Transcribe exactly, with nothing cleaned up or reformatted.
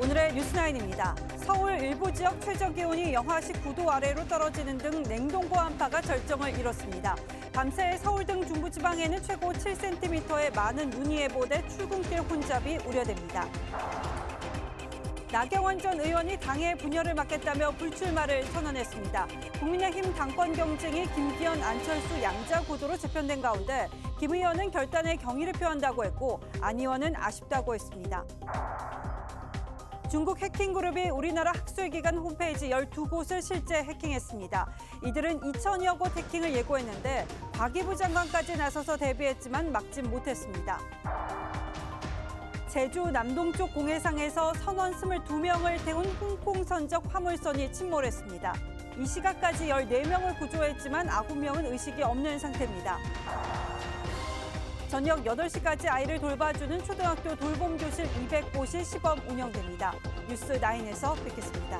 오늘의 뉴스나인입니다. 서울 일부 지역 최저기온이 영하 십구 도 아래로 떨어지는 등 냉동고 한파가 절정을 이뤘습니다. 밤새 서울 등 중부지방에는 최고 칠 센티미터의 많은 눈이 예보돼 출근길 혼잡이 우려됩니다. 나경원 전 의원이 당의 분열을 막겠다며 불출마를 선언했습니다. 국민의힘 당권 경쟁이 김기현, 안철수 양자 구도로 재편된 가운데 김 의원은 결단에 경의를 표한다고 했고 안 의원은 아쉽다고 했습니다. 중국 해킹그룹이 우리나라 학술기관 홈페이지 열두 곳을 실제 해킹했습니다. 이들은 이천여 곳 해킹을 예고했는데 과기부 장관까지 나서서 대비했지만 막진 못했습니다. 제주 남동쪽 공해상에서 선원 스물두 명을 태운 홍콩 선적 화물선이 침몰했습니다. 이 시각까지 열네 명을 구조했지만 아홉 명은 의식이 없는 상태입니다. 저녁 여덟 시까지 아이를 돌봐주는 초등학교 돌봄교실 이백 곳이 시범 운영됩니다. 뉴스나인에서 뵙겠습니다.